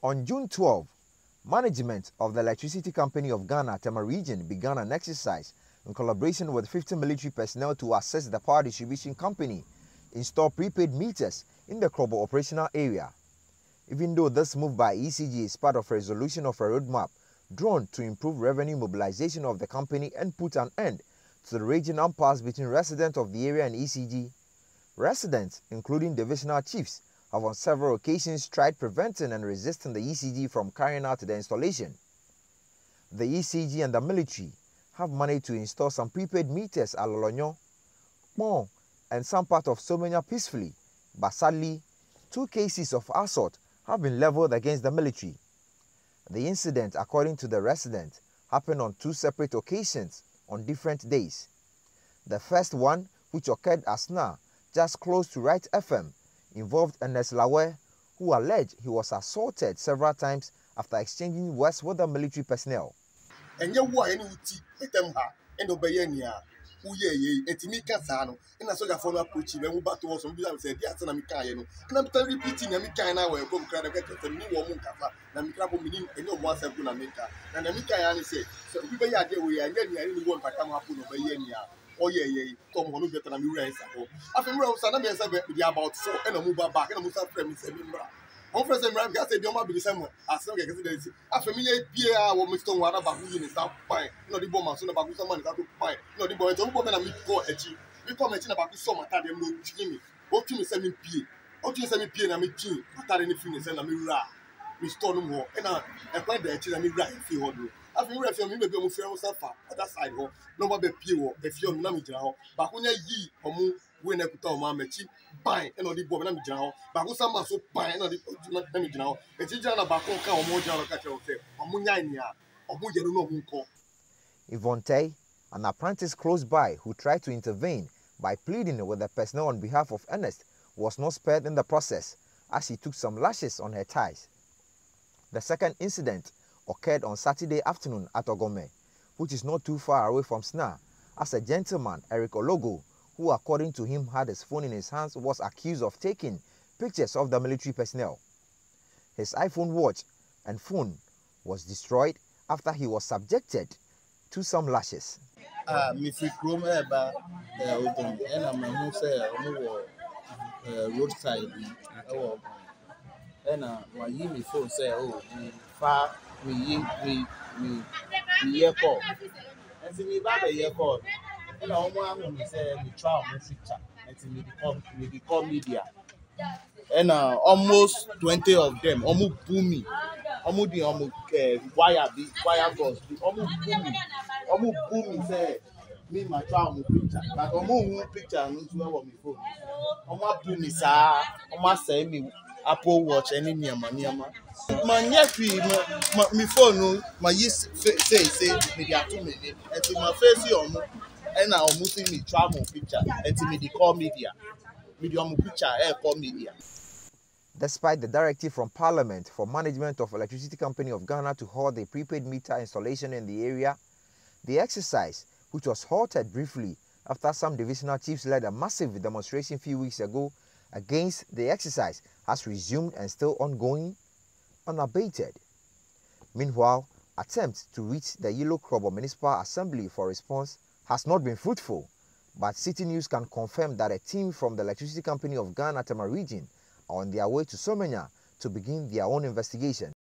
On June 12, management of the Electricity Company of Ghana, Tema Region, began an exercise in collaboration with 50 military personnel to assess the power distribution company, install prepaid meters in the Krobo operational area. Even though this move by ECG is part of a resolution of a roadmap drawn to improve revenue mobilization of the company and put an end to the raging impasse between residents of the area and ECG, residents, including divisional chiefs, have on several occasions tried preventing and resisting the ECG from carrying out the installation. The ECG and the military have managed to install some prepaid meters at Lolonyo, Pong, and some part of Somenya peacefully, but sadly, 2 cases of assault have been leveled against the military. The incident, according to the resident, happened on 2 separate occasions on different days. The first one, which occurred at SNA, just close to Right FM, involved Ernest Lawe, who alleged he was assaulted several times after exchanging words with the military personnel. I think we're going to be able to at that side. Nobody will be if you're not a general. But when ye or moon, when I could tell my machine, buy and all the boy, and general. But some must buy and all the general. It's a general back or more general catcher or Munania or Munko. Yvonne, an apprentice close by who tried to intervene by pleading with the personnel on behalf of Ernest, was not spared in the process as he took some lashes on her thighs. The second incident occurred on Saturday afternoon at Ogome, which is not too far away from SNA, as a gentleman, Eric Ologo, who according to him had his phone in his hands, was accused of taking pictures of the military personnel. His iPhone watch and phone was destroyed after he was subjected to some lashes. We become media. And almost 20 of them, almost boomy, almost wire goes, almost boomy. Say me my child picture, but almost picture and no one before. Almost boomy, sir. Almost say me. Apple Watch any niama. My nephew, my phone, my say, media too many. And to my face, and I'm missing me travel picture. And to me, they call media. Medium picture, air call media. Despite the directive from Parliament for management of Electricity Company of Ghana to halt the prepaid meter installation in the area, the exercise, which was halted briefly after some divisional chiefs led a massive demonstration a few weeks ago against the exercise, has resumed and still ongoing, unabated. Meanwhile, attempts to reach the Yilo Krobo Municipal Assembly for response has not been fruitful, but City News can confirm that a team from the Electricity Company of Ghana, Tema Region, are on their way to Somenya to begin their own investigation.